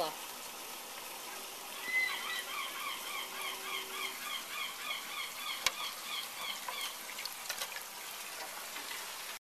cloth.